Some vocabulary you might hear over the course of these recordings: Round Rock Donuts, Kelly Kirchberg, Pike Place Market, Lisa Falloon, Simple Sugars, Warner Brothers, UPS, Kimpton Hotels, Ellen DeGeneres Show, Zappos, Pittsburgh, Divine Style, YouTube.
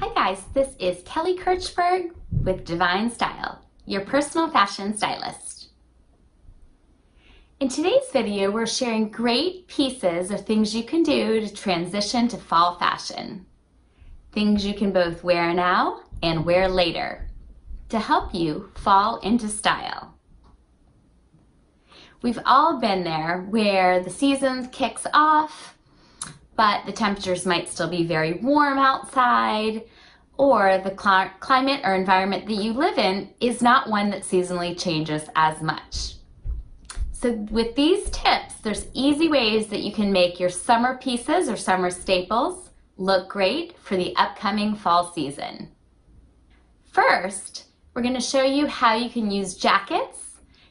Hi guys, this is Kelly Kirchberg with Divine Style, your personal fashion stylist. In today's video, we're sharing great pieces of things you can do to transition to fall fashion. Things you can both wear now and wear later to help you fall into style. We've all been there where the season kicks off, but the temperatures might still be very warm outside, or the climate or environment that you live in is not one that seasonally changes as much. So with these tips, there's easy ways that you can make your summer pieces or summer staples look great for the upcoming fall season. First, we're going to show you how you can use jackets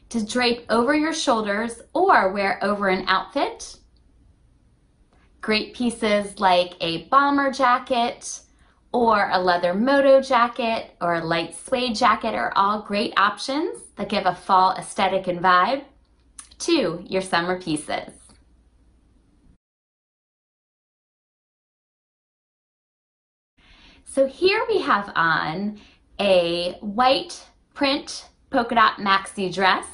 to drape over your shoulders or wear over an outfit. Great pieces like a bomber jacket or a leather moto jacket or a light suede jacket are all great options that give a fall aesthetic and vibe to your summer pieces. So here we have on a white print polka dot maxi dress.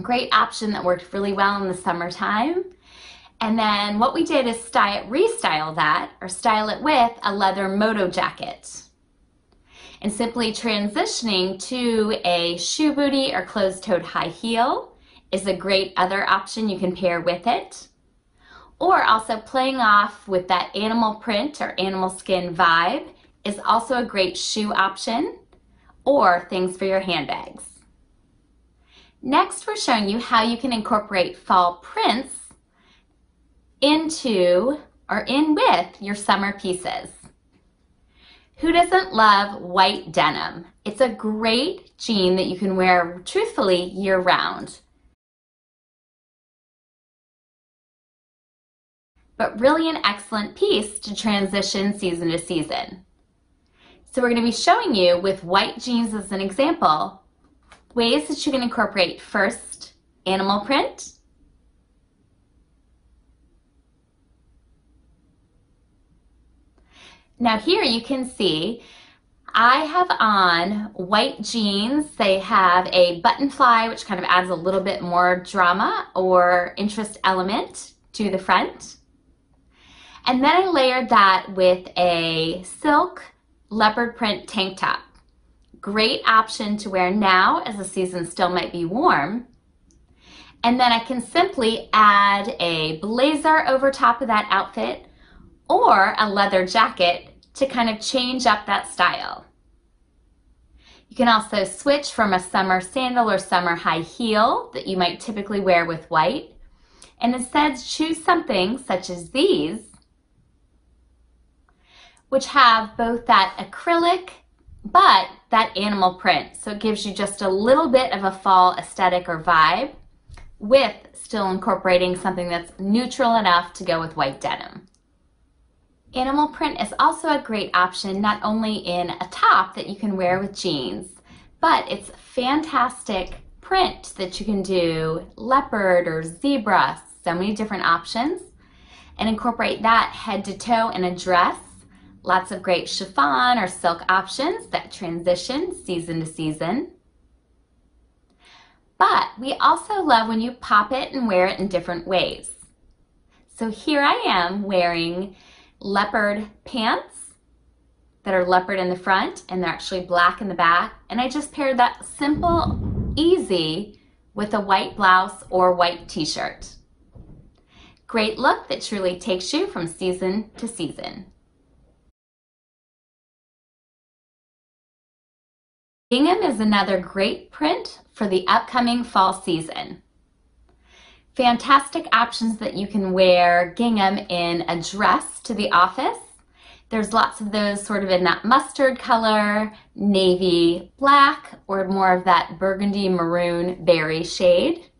Great option that worked really well in the summertime. And then what we did is restyle that, or style it with a leather moto jacket. And simply transitioning to a shoe bootie or closed-toed high heel is a great other option you can pair with it. Or also playing off with that animal print or animal skin vibe is also a great shoe option, or things for your handbags. Next, we're showing you how you can incorporate fall prints in with your summer pieces. Who doesn't love white denim? It's a great jean that you can wear truthfully year-round. But really an excellent piece to transition season to season. So we're going to be showing you, with white jeans as an example, ways that you can incorporate first animal print, now here you can see I have on white jeans. They have a button fly, which kind of adds a little bit more drama or interest element to the front, and then I layered that with a silk leopard print tank top. Great option to wear now as the season still might be warm. And then I can simply add a blazer over top of that outfit or a leather jacket to kind of change up that style. You can also switch from a summer sandal or summer high heel that you might typically wear with white, and instead choose something such as these, which have both that acrylic but that animal print. So it gives you just a little bit of a fall aesthetic or vibe with still incorporating something that's neutral enough to go with white denim. Animal print is also a great option, not only in a top that you can wear with jeans, but it's a fantastic print that you can do leopard or zebra, so many different options, and incorporate that head to toe in a dress. Lots of great chiffon or silk options that transition season to season. But we also love when you pop it and wear it in different ways. So here I am wearing leopard pants that are leopard in the front and they're actually black in the back. And I just paired that simple, easy with a white blouse or white t-shirt. Great look that truly takes you from season to season. Gingham is another great print for the upcoming fall season. Fantastic options that you can wear gingham in a dress to the office. There's lots of those sort of in that mustard color, navy black, or more of that burgundy maroon berry shade.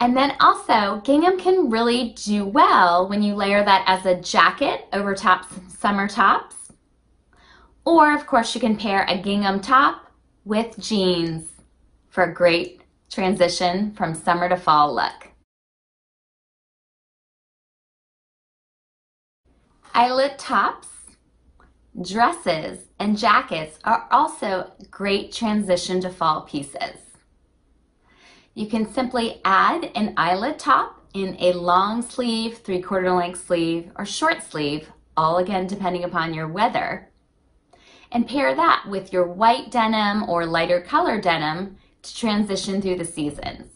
And then also, gingham can really do well when you layer that as a jacket over top some summer tops. Or, of course, you can pair a gingham top with jeans for a great transition from summer to fall look. Eyelet tops, dresses, and jackets are also great transition to fall pieces. You can simply add an eyelet top in a long sleeve, three-quarter length sleeve, or short sleeve, all again depending upon your weather, and pair that with your white denim or lighter color denim to transition through the seasons.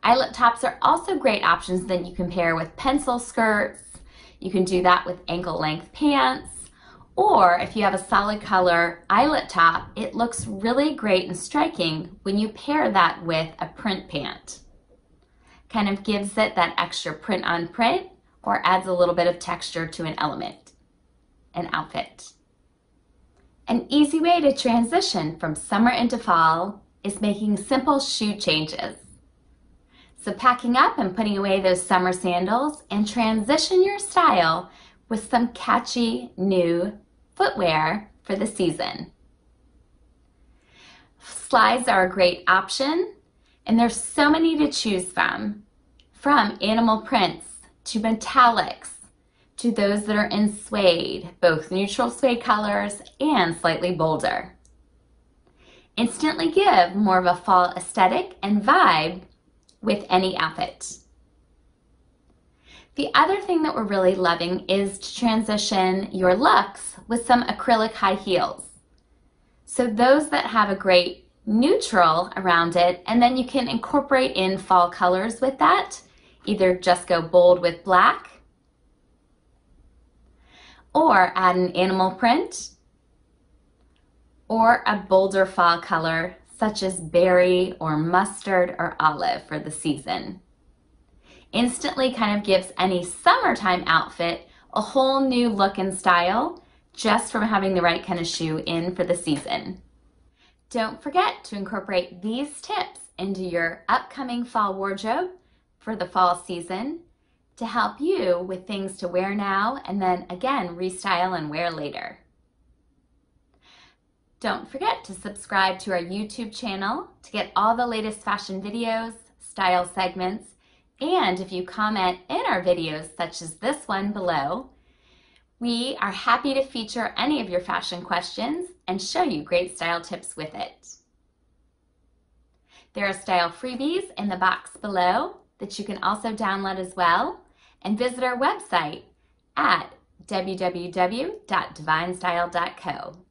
Eyelet tops are also great options that you can pair with pencil skirts. You can do that with ankle length pants, or if you have a solid color eyelet top, it looks really great and striking when you pair that with a print pant. Kind of gives it that extra print on print or adds a little bit of texture to an element, an outfit. An easy way to transition from summer into fall is making simple shoe changes. So packing up and putting away those summer sandals and transition your style with some catchy new footwear for the season. Slides are a great option, and there's so many to choose from animal prints to metallics to those that are in suede, both neutral suede colors and slightly bolder. Instantly give more of a fall aesthetic and vibe with any outfit. The other thing that we're really loving is to transition your looks with some acrylic high heels. So those that have a great neutral around it, and then you can incorporate in fall colors with that, either just go bold with black, or add an animal print, or a bolder fall color such as berry or mustard or olive for the season. Instantly kind of gives any summertime outfit a whole new look and style just from having the right kind of shoe in for the season. Don't forget to incorporate these tips into your upcoming fall wardrobe for the fall season to help you with things to wear now and then again restyle and wear later. Don't forget to subscribe to our YouTube channel to get all the latest fashion videos, style segments, and if you comment in our videos such as this one below, we are happy to feature any of your fashion questions and show you great style tips with it. There are style freebies in the box below that you can also download as well, and visit our website at www.divinestyle.co.